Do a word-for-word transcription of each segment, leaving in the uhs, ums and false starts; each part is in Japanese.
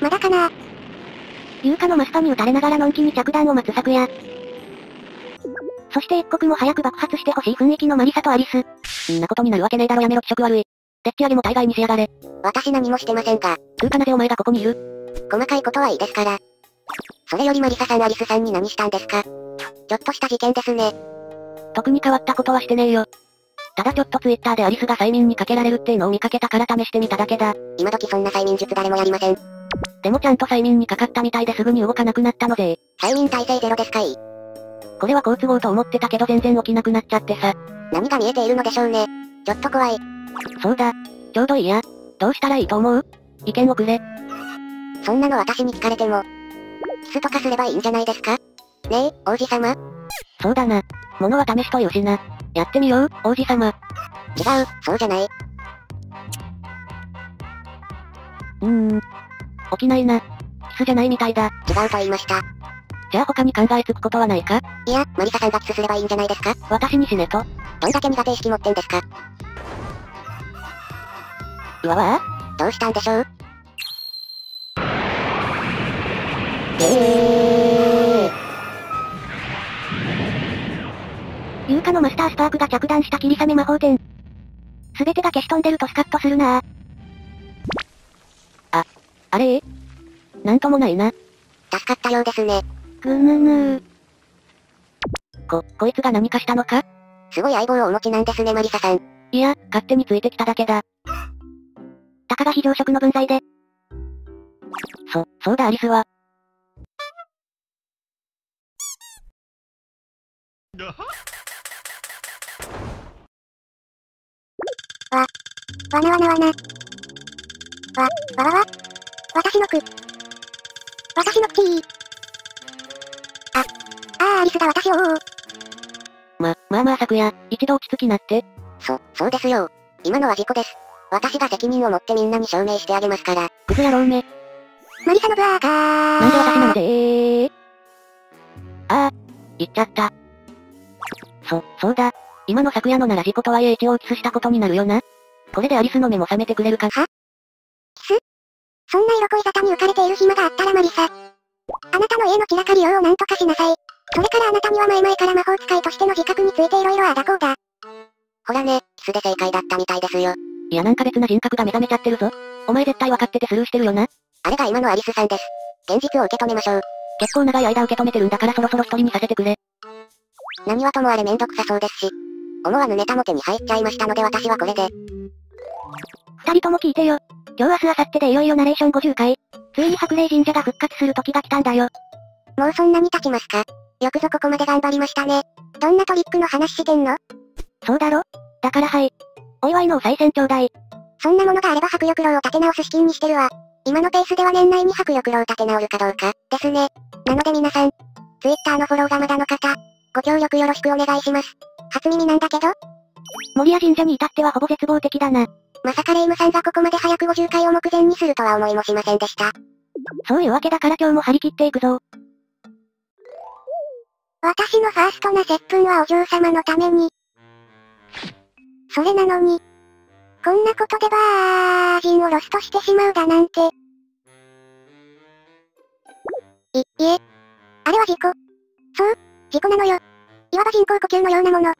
まだかな。龍火の真下に撃たれながらのんきに着弾を待つ昨夜。そして一刻も早く爆発してほしい雰囲気のマリサとアリス。んなことになるわけねえだろ、やめろ気色悪い。でっち上げも大概にしやがれ。私何もしてませんが。ルーカなぜお前がここにいる？細かいことはいいですから。それよりマリサさんアリスさんに何したんですか？ちょっとした事件ですね。特に変わったことはしてねえよ。ただちょっとツイッターでアリスが催眠にかけられるっていうのを見かけたから試してみただけだ。今時そんな催眠術誰もやりません。でもちゃんと催眠にかかったみたいですぐに動かなくなったので。催眠耐性ゼロですかい？これは好都合と思ってたけど全然起きなくなっちゃってさ。何が見えているのでしょうね。ちょっと怖い。そうだ。ちょうどいいや。どうしたらいいと思う？意見をくれ。そんなの私に聞かれても。キスとかすればいいんじゃないですか？ねえ、王子様？そうだな。物は試しとよしな。やってみよう、王子様。違う、そうじゃない。うーん。起きないな。キスじゃないみたいだ。違うと言いました。じゃあ他に考えつくことはないか？いや、マリサさんがキスすればいいんじゃないですか？私に死ねと。どんだけ苦手意識持ってんですか？うわわぁ？どうしたんでしょう？えぇー。龍火のマスタースパークが着弾した霧雨魔法店。すべてが消し飛んでるとスカッとするなぁ。あ、あれ？なんともないな。助かったようですね。ぐぬぬ。こ、こいつが何かしたのか？すごい相棒をお持ちなんですねマリサさん。いや、勝手についてきただけだ。たかが非常食の分際で。そ、そうだアリスは。わ、わなわなわな。わ、わわわ。私のく。私のくちー。あ、ああアリスが私を。ま、まあまあ昨夜、一度落ち着きなって。そ、そうですよ。今のは事故です。私が責任を持ってみんなに証明してあげますから。クズ野郎め。マリサのブアーカー。なんで私なのでー。ああ、言っちゃった。そ、そうだ。今の昨夜のなら事故とはいえ一応キスしたことになるよな。これでアリスの目も覚めてくれるか。は？キス？そんな色恋沙汰に浮かれている暇があったらマリサ。あなたの家の散らかりようをなんとかしなさい。それからあなたには前々から魔法使いとしての自覚についていろいろあだこうだ。ほらね、キスで正解だったみたいですよ。いやなんか別な人格が目覚めちゃってるぞ。お前絶対分かっててスルーしてるよな。あれが今のアリスさんです。現実を受け止めましょう。結構長い間受け止めてるんだからそろそろ一人にさせてくれ。何はともあれめんどくさそうですし、思わぬネタも手に入っちゃいましたので私はこれで。二人とも聞いてよ。今日明日明後日でいよいよナレーションごじゅっかい。ついに白麗神社が復活する時が来たんだよ。もうそんなに経ちますか。よくぞここまで頑張りましたね。どんなトリックの話してんの？そうだろ？だからはい。お祝いのお賽銭ちょうだい。そんなものがあれば白玉楼を立て直す資金にしてるわ。今のペースでは年内に白玉楼を立て直るかどうか、ですね。なので皆さん、Twitter のフォローがまだの方、ご協力よろしくお願いします。初耳なんだけど守谷神社に至ってはほぼ絶望的だな。まさか霊夢さんがここまで早くごじゅっかいを目前にするとは思いもしませんでした。そういうわけだから今日も張り切っていくぞ。私のファーストな接吻はお嬢様のために。それなのに、こんなことでバージンをロストしてしまうだなんて。い、いえ、あれは事故。そう、事故なのよ。いわば人工呼吸のようなもの。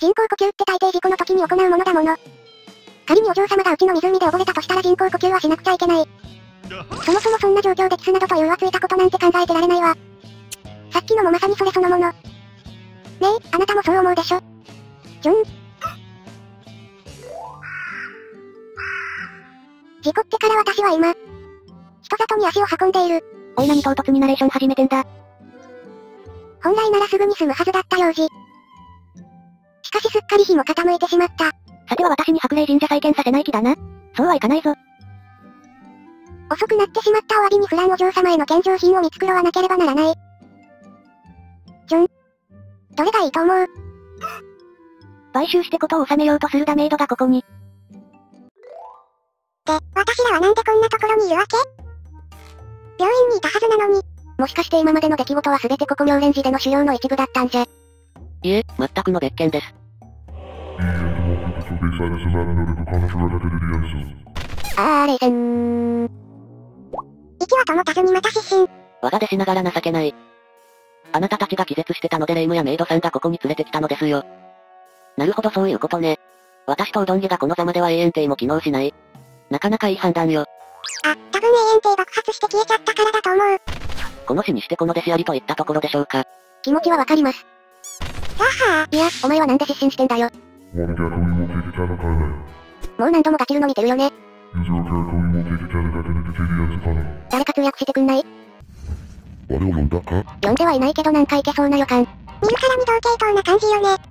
人工呼吸って大抵事故の時に行うものだもの。仮にお嬢様がうちの湖で溺れたとしたら人工呼吸はしなくちゃいけない。そもそもそんな状況でキスなどというはついたことなんて考えてられないわ。さっきのもまさにそれそのもの。ねえ、あなたもそう思うでしょ。ジョン。事故ってから私は今、人里に足を運んでいる。おい何唐突にナレーション始めてんだ。本来ならすぐに済むはずだったようじ。しかしすっかり日も傾いてしまった。さては私に白麗神社再建させない気だな。そうはいかないぞ。遅くなってしまったお詫びにフランお嬢様への献上品を見繕わなければならない。ジョン。どれがいいと思う？買収してことを収めようとするダメードがここに。で、私らはなんでこんなところにいるわけ？病院にいたはずなのに。もしかして今までの出来事は全てここ妙蓮寺での修行の一部だったんじゃ。いえ、全くの別件です。あー、冷戦。はともたずにまた失神。我が弟子ながら情けない。あなたたちが気絶してたので霊夢やメイドさんがここに連れてきたのですよ。なるほど、そういうことね。私とうどん家がこのざまでは永遠亭も機能しない。なかなかいい判断よ。あ、多分永遠亭爆発して消えちゃったからだと思う。この死にしてこの弟子ありといったところでしょうか。気持ちはわかります。ははー。いや、お前はなんで失神してんだよ。もう何度もガチルの見てるよね。誰活躍してくんない？我を呼んだか？呼んではいないけどなんかいけそうな予感。見るからに同系統な感じよね。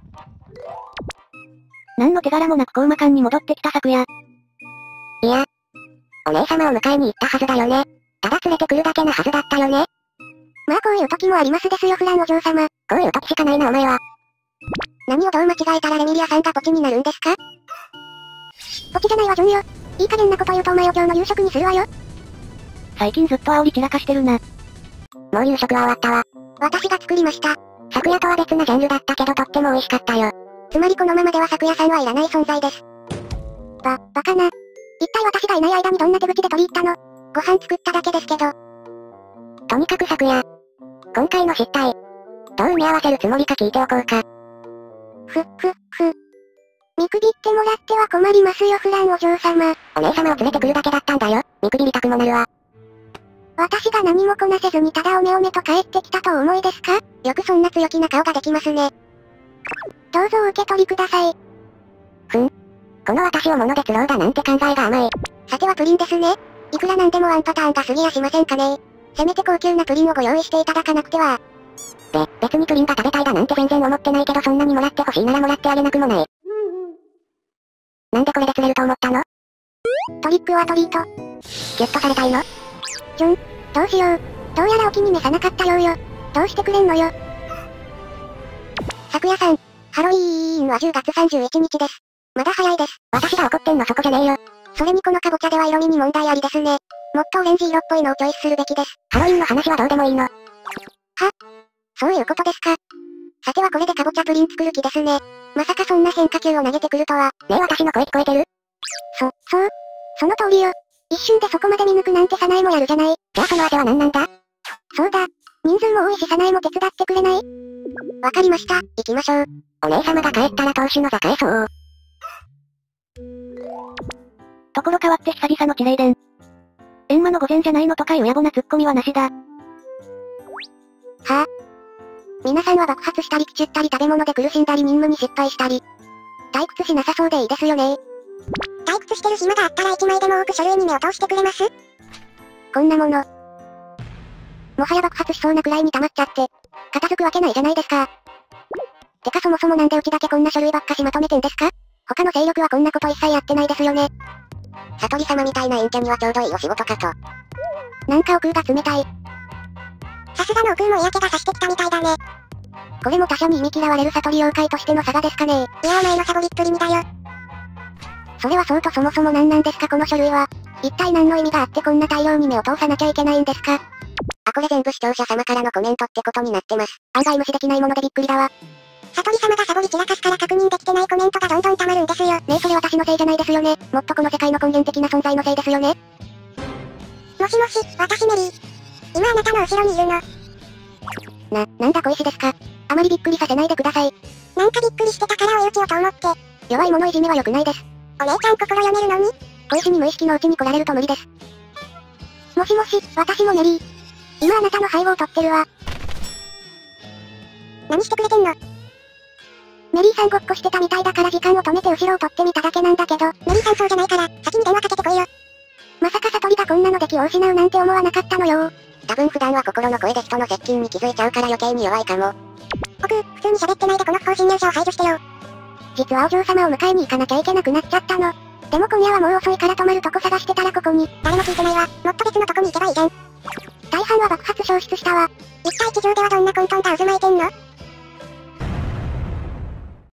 何の手柄もなくコウマ館に戻ってきた昨夜。いや、お姉様を迎えに行ったはずだよね。ただ連れてくるだけなはずだったよね。まあこういう時もありますですよフランお嬢様。こういう時しかないなお前は。何をどう間違えたらレミリアさんがポチになるんですか？ポチじゃないわジョンよ。いい加減なこと言うとお前を今日の夕食にするわよ。最近ずっと煽り散らかしてるな。もう夕食は終わったわ。私が作りました。昨夜とは別なジャンルだったけどとっても美味しかったよ。つまりこのままでは昨夜さんはいらない存在です。ば、バカな。一体私がいない間にどんな手口で取り入ったの？ご飯作っただけですけど。とにかく昨夜。今回の失態。どう埋め合わせるつもりか聞いておこうか。ふ、ふ、ふ。見くびってもらっては困りますよフランお嬢様。お姉様を連れてくるだけだったんだよ。見くびりたくもなるわ。私が何もこなせずにただおめおめと帰ってきたとお思いですか？よくそんな強気な顔ができますね。どうぞお受け取りください。ふん。この私を物で釣ろうだなんて考えが甘い。さてはプリンですね。いくらなんでもワンパターンが過ぎやしませんかね。せめて高級なプリンをご用意していただかなくては。べ、別にプリンが食べたいだなんて全然思ってないけどそんなにもらってほしいならもらってあげなくもない。なんでこれで釣れると思ったの？トリックオアトリート。ゲットされたいの？ジョン、どうしよう。どうやらお気に召さなかったようよ。どうしてくれんのよ。昨夜さん、ハロウィーンはじゅうがつさんじゅういちにちです。まだ早いです。私が怒ってんのそこじゃねえよ。それにこのカボチャでは色味に問題ありですね。もっとオレンジ色っぽいのをチョイスするべきです。ハロウィンの話はどうでもいいの。は？そういうことですか。さてはこれでカボチャプリン作る気ですね。まさかそんな変化球を投げてくるとは。ねえ私の声聞こえてる？そ、そう。その通りよ。一瞬でそこまで見抜くなんてサナエもやるじゃない。じゃあその当ては何なんだ？そうだ。人数も多いしサナエも手伝ってくれない？わかりました。行きましょう。お姉様が帰ったら投手の座返そう。ところ変わって久々の地霊伝。閻魔の御前じゃないのとかいう野暮なツッコミはなしだ。はぁ、あ、皆さんは爆発したりくちゅったり食べ物で苦しんだり任務に失敗したり。退屈しなさそうでいいですよね。退屈してる暇があったら一枚でも多く書類に目を通してくれます？こんなもの。もはや爆発しそうなくらいに溜まっちゃって、片付くわけないじゃないですか。てかそもそもなんでうちだけこんな書類ばっかしまとめてんですか？他の勢力はこんなこと一切やってないですよね。悟り様みたいな陰キャにはちょうどいいお仕事かと。なんかお空が冷たい。さすがのお空も嫌気がさしてきたみたいだね。これも他者に忌み嫌われる悟り妖怪としての差がですかね。いやお前のサボりっぷりみだよ。それはそうとそもそも何なんですかこの書類は。一体何の意味があってこんな大量に目を通さなきゃいけないんですか。あ、これ全部視聴者様からのコメントってことになってます。案外無視できないものでびっくりだわ。悟り様がサボり散らかすから確認できてないコメントがどんどん溜まるんですよ。ねえそれ私のせいじゃないですよね。もっとこの世界の根源的な存在のせいですよね。もしもし、私メリー。今あなたの後ろにいるの。な、なんだ小石ですか。あまりびっくりさせないでください。なんかびっくりしてたから追い打ちをと思って。弱い者いじめは良くないです。お姉ちゃん心読めるのに。小石に無意識のうちに来られると無理です。もしもし、私もメリー。今あなたの背後を取ってるわ。何してくれてんの？メリーさんごっこしてたみたいだから時間を止めて後ろを取ってみただけなんだけど。メリーさんそうじゃないから、先に電話かけてこいよ。まさか悟りがこんなので気を失うなんて思わなかったのよ。多分普段は心の声で人の接近に気づいちゃうから余計に弱いかも。僕、普通に喋ってないでこの不法侵入者を排除してよ。実はお嬢様を迎えに行かなきゃいけなくなっちゃったの。でも今夜はもう遅いから泊まるとこ探してたらここに。誰も聞いてないわ。もっと別のとこに行けばいいじゃん。大半は爆発消失したわ。一体地上ではどんな混沌が渦巻いてんの？